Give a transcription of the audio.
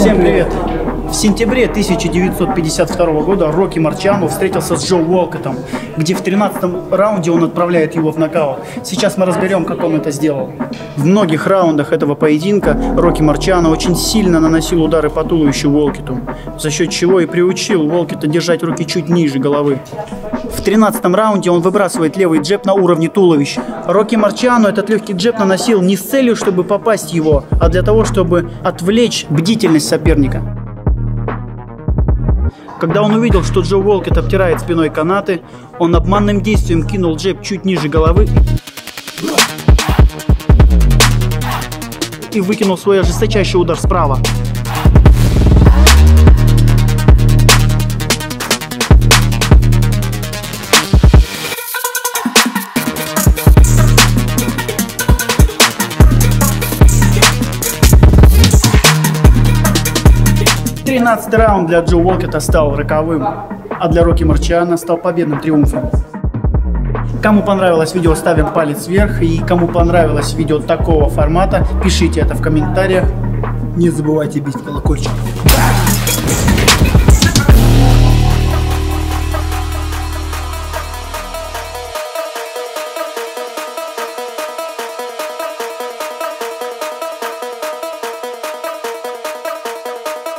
Всем привет. В сентябре 1952 года Рокки Марчиано встретился с Джо Уолкоттом, где в 13-м раунде он отправляет его в нокаут. Сейчас мы разберем, как он это сделал. В многих раундах этого поединка Рокки Марчиано очень сильно наносил удары по туловищу Уолкотту, за счет чего и приучил Уолкотта держать руки чуть ниже головы. В 13-м раунде он выбрасывает левый джеб на уровне туловища. Рокки Марчиано этот легкий джеб наносил не с целью, чтобы попасть в его, а для того, чтобы отвлечь бдительность соперника. Когда он увидел, что Джо Уолкотт обтирает спиной канаты, он обманным действием кинул джеб чуть ниже головы и выкинул свой ожесточайший удар справа. Тринадцатый раунд для Джо Уолкотта стал роковым, а для Рокки Марчиано стал победным триумфом. Кому понравилось видео, ставим палец вверх, и кому понравилось видео такого формата, пишите это в комментариях. Не забывайте бить колокольчик.